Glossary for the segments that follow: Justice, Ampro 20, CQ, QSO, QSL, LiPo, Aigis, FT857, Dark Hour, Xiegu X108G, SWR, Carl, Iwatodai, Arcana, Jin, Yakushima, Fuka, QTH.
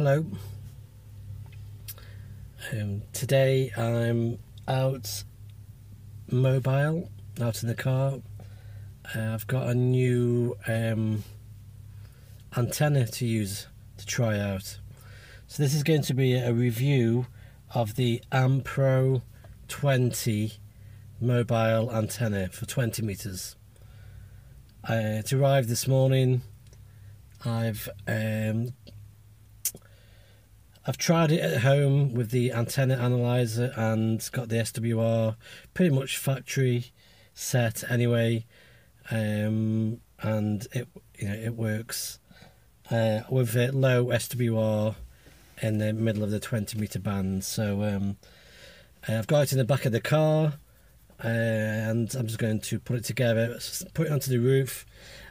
Hello. Today I'm out mobile, out in the car. I've got a new antenna to use to try out. So this is going to be a review of the Ampro 20 mobile antenna for 20 meters. It arrived this morning. I've tried it at home with the antenna analyzer and got the SWR pretty much factory set anyway, and it works with a low SWR in the middle of the 20-meter band. So I've got it in the back of the car, and I'm just going to put it together, put it onto the roof,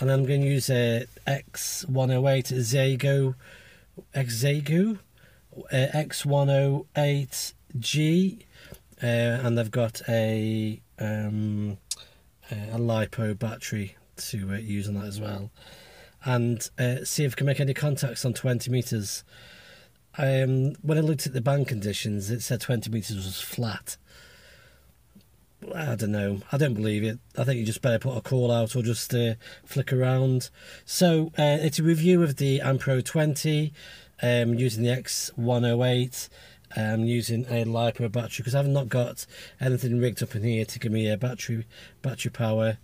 and I'm going to use a X108 Xiegu X108G, and I've got a LiPo battery to use on that as well, and see if I can make any contacts on 20 meters. When I looked at the band conditions, it said 20 meters was flat. I don't know. I don't believe it. I think you just better put a call out or just flick around. So it's a review of the Ampro 20 using the X108, using a LiPo battery, because I've not got anything rigged up in here to give me a battery power.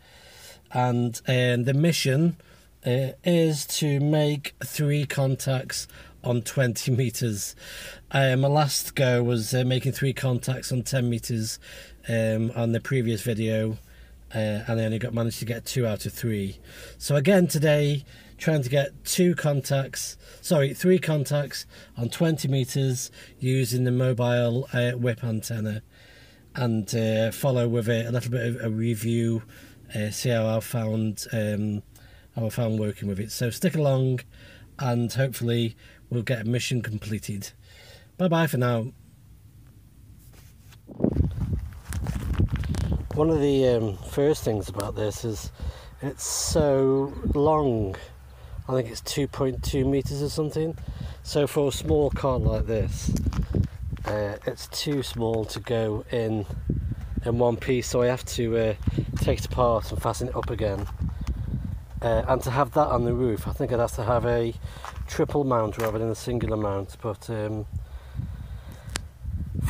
And the mission is to make 3 contacts on 20 meters. My last go was making 3 contacts on 10 meters on the previous video, and I only managed to get 2 out of 3. So again today, trying to get 3 contacts on 20 meters using the mobile whip antenna, and follow with a little bit of a review, see how I found working with it. So stick along, and hopefully we'll get a mission completed. Bye bye for now. One of the first things about this is it's so long. I think it's 2.2 meters or something. So for a small cart like this, it's too small to go in one piece. So I have to take it apart and fasten it up again. And to have that on the roof, I think I'd have to have a triple mount rather than a singular mount, but for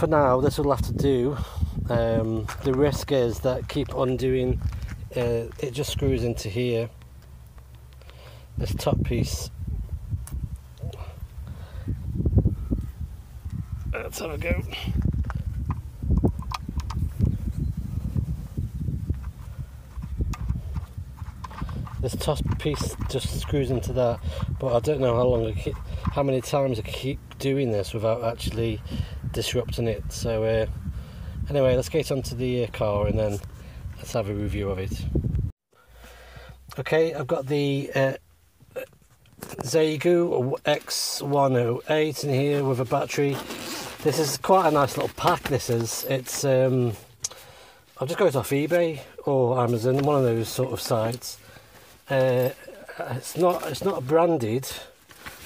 now this will have to do. The risk is that keep undoing, it just screws into here, this top piece. Let's have a go. This top piece just screws into that, but I don't know how many times I keep doing this without actually disrupting it. So anyway, let's get onto the car and then let's have a review of it. Okay, I've got the Xiegu X108 in here with a battery. This is quite a nice little pack. This is I'll just go off eBay or Amazon, one of those sort of sites. It's not branded,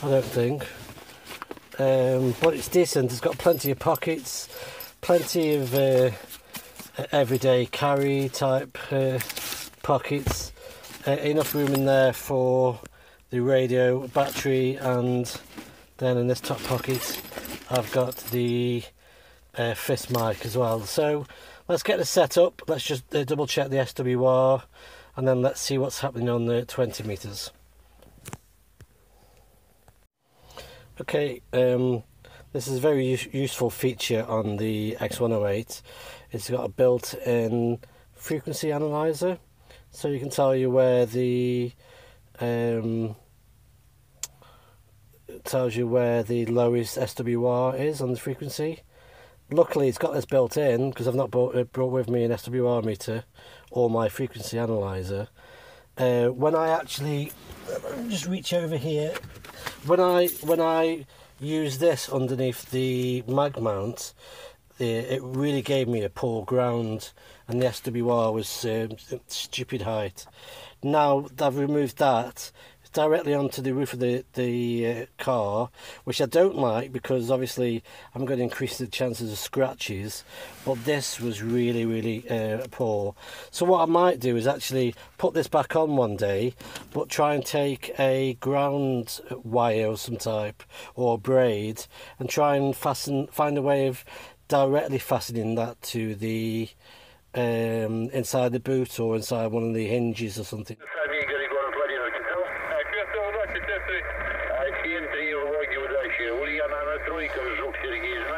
I don't think, but it's decent. It's got plenty of pockets, plenty of everyday carry type pockets, enough room in there for the radio battery, and then in this top pocket I've got the fist mic as well. So let's get this set up. Let's just double check the SWR, and then let's see what's happening on the 20 meters. Okay, this is a very useful feature on the X108. It's got a built-in frequency analyzer, so you can tell you where the it tells you where the lowest SWR is on the frequency. Luckily it's got this built in, because I've not brought with me an SWR meter or my frequency analyzer. When I actually just reach over here, when I use this underneath the mag mount, it really gave me a poor ground, and the SWR was stupid height. Now I've removed that, directly onto the roof of the car, which I don't like, because obviously I'm going to increase the chances of scratches, but this was really, really poor. So what I might do is actually put this back on one day, but try and take a ground wire of some type or braid and try and fasten, find a way of directly fastening that to the inside the boot or inside one of the hinges or something.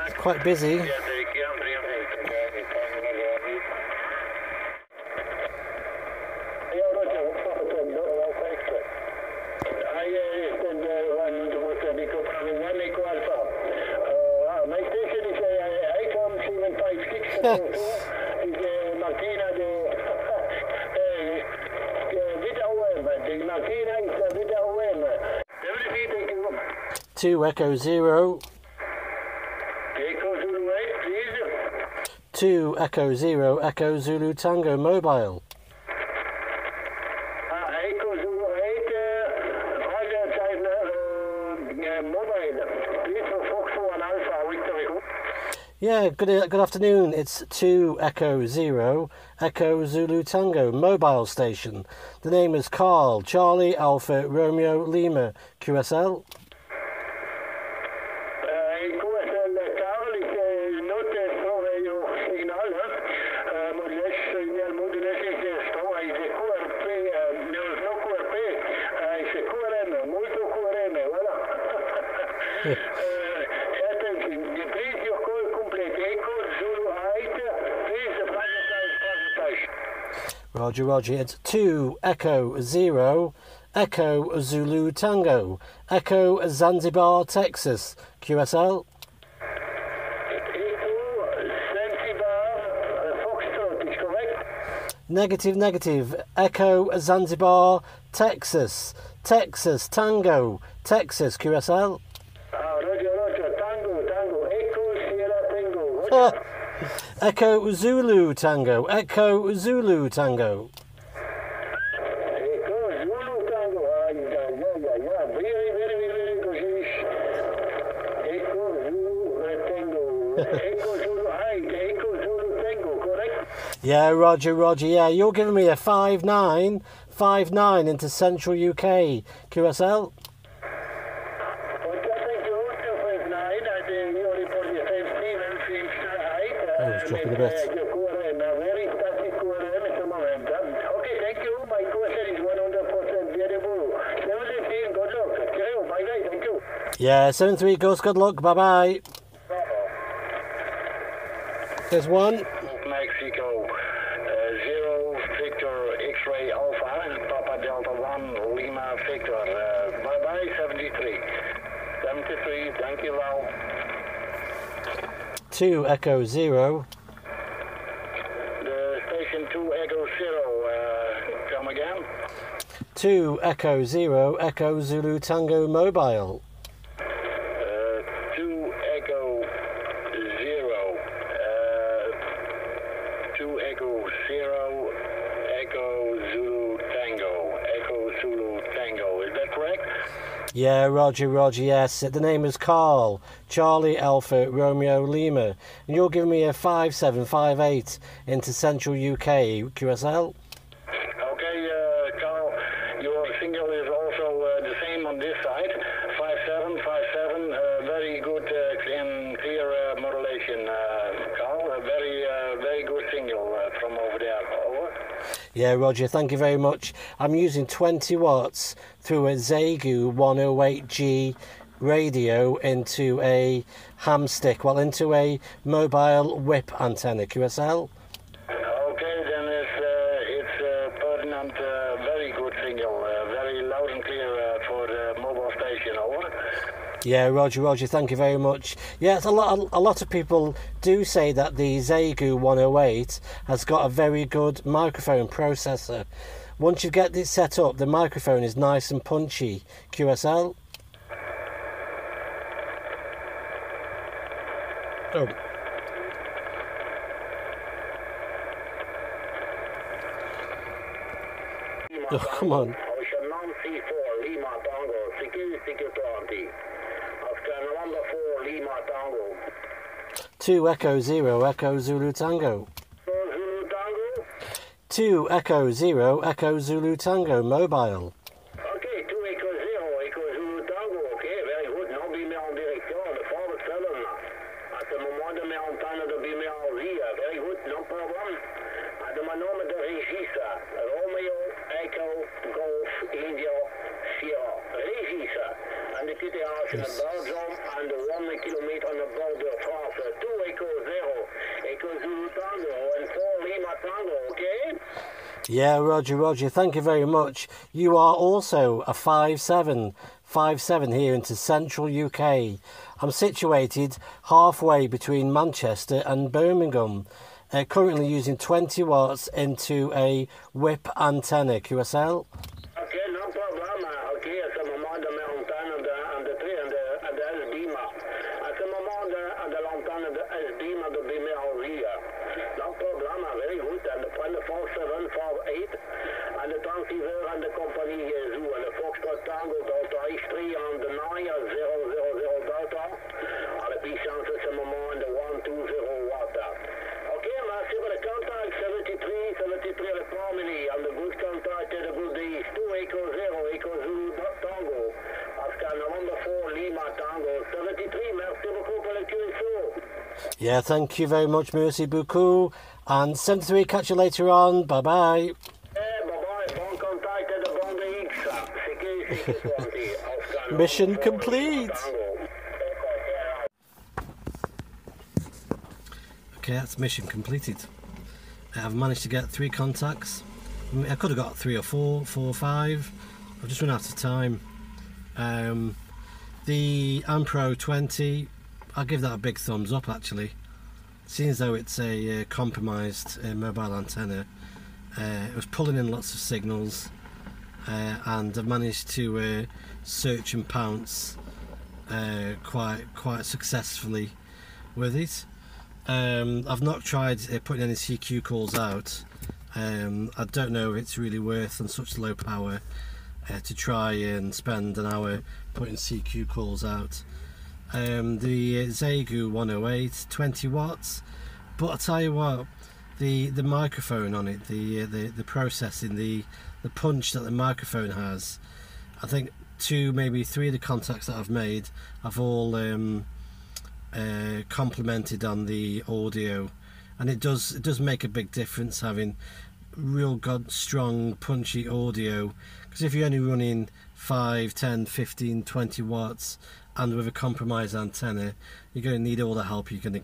It's quite busy. Two Echo Zero. Echo Zulu 8, please. Two Echo Zero, Echo Zulu Tango Mobile. Echo Zulu 8, Roger China Mobile. Please for Foxtrot Alpha Victor. Yeah, good afternoon. It's 2 Echo Zero, Echo Zulu Tango Mobile Station. The name is Carl, Charlie, Alpha, Romeo, Lima, QSL. Roger, roger. It's 2 Echo Zero, Echo Zulu Tango, Echo Zanzibar, Texas, QSL. Echo Zanzibar, Foxtrot, is correct? Negative, negative. Echo Zanzibar, Texas, Texas Tango, Texas, QSL. Roger, roger. Tango, Tango. Echo Sierra Tango. Roger. Echo Zulu Tango, Echo Zulu Tango. Echo Zulu Tango, yeah. Very good. Echo Zulu Tango, Echo Zulu Height, Echo Zulu Tango, correct? Yeah, roger, roger, yeah. You're giving me a 5-9 into Central UK, QSL. Dropping a bit. Okay, thank you. My question is 100% variable. 73, good luck. Bye bye, thank you. Yeah, 73 goes, good luck, bye bye. There's one. Mexico, Zero Victor X Ray Alpha, Papa Delta 1, Lima Victor. Bye bye, 73. 73, thank you, Val. 2 Echo Zero. Station 2 Echo Zero, come again. 2 Echo Zero, Echo Zulu Tango Mobile. 2 Echo Zero, 2 Echo Zero, Echo Zulu Tango, Echo Zulu Tango, is that correct? Yeah, roger, roger, yes. The name is Carl, Charlie, Alpha, Romeo, Lima. And you're giving me a 5758 into Central UK, QSL. Okay, Carl, your signal is also the same on this side. 5757, very good and clear modulation, Carl. Very good signal from over there. Over. Yeah, roger, thank you very much. I'm using 20 watts through a Xiegu 108G radio into a ham stick, well, into a mobile whip antenna, QSL. Okay, then it's pertinent, very good signal, very loud and clear for the mobile station, over. Yeah, roger, roger, thank you very much. Yeah, it's a lot of people do say that the Xiegu 108 has got a very good microphone processor. Once you get this set up, the microphone is nice and punchy, QSL. Oh. Oh, come on. Ocean 9C4, Lima Mexico Tanti. After number 4, Lima Tango. 2 Echo 0 Echo Zulu Tango. 2 Echo 0 Echo Zulu Tango mobile. Okay, 2 Echo 0 Echo Zulu Tango, okay, very good. Now be me en direction, the forward seven. At the moment de me entendre de be me en via, very good, no problem. At the moment de Regissa, Romeo, Echo, Golf, India, Sierra, Regissa. And the QTH in Belgium and the 1 kilometer on the border of France. 2 Echo 0 Echo Zulu Tango and 4 Lima Tango, okay? Yeah, roger, roger. Thank you very much. You are also a 57 here into central UK. I'm situated halfway between Manchester and Birmingham. Currently using 20 watts into a whip antenna, QSL. Okay, no problem. Okay, at the moment de l'antenne de Esbima. At the moment de l'antenne de Esbima de Bimerovia. No problem, very good. And the 4748 and the transceiver and the company Jesu and the Foxtrot Tango Delta H3 and the Naya 000 Delta and the puissance at the moment the 120 watt. Okay, merci for the contact 73 at the family and the good contact at the good days 2 Echo 0 Echo Zulu Tango after number 4 Lima Tango 73. Merci beaucoup pour le QSO. Yeah, thank you very much. Merci beaucoup. And 73, catch you later on. Bye bye. Bon contact at the Bond X. Mission complete. Okay, that's mission completed. I've managed to get 3 contacts. I could have got 3 or 4, 4 or 5. I've just run out of time. The Ampro 20, I'll give that a big thumbs up actually. Seeing as though it's a compromised mobile antenna, it was pulling in lots of signals, and I've managed to search and pounce quite successfully with it. I've not tried putting any CQ calls out. I don't know if it's really worth on such low power to try and spend an hour putting CQ calls out. The Xiegu 108, 20 watts, but I tell you what, the microphone on it, the processing, the punch that the microphone has, I think 2, maybe 3 of the contacts that I've made have all complemented on the audio, and it does make a big difference having real good strong punchy audio, because if you're only running 5, 10, 15, 20 watts. And with a compromised antenna, you're going to need all the help you can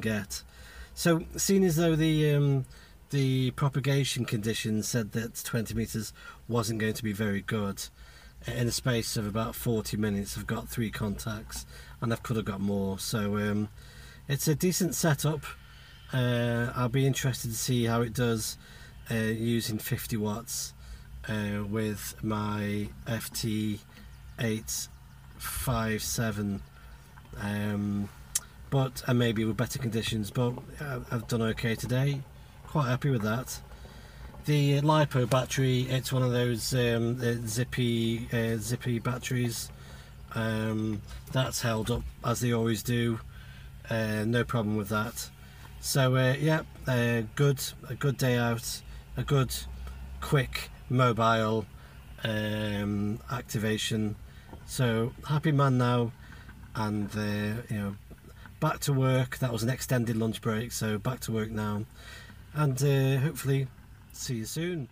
get. So, seeing as though the propagation conditions said that 20 meters wasn't going to be very good, in the space of about 40 minutes, I've got 3 contacts, and I could have got more. So, it's a decent setup. I'll be interested to see how it does using 50 watts with my FT857, but and maybe with better conditions, but I've done okay today, quite happy with that. The LiPo battery, it's one of those zippy batteries, that's held up as they always do, no problem with that. So yeah, a good day out, a good quick mobile activation. So happy man now, and you know, back to work. That was an extended lunch break, so back to work now, and hopefully see you soon.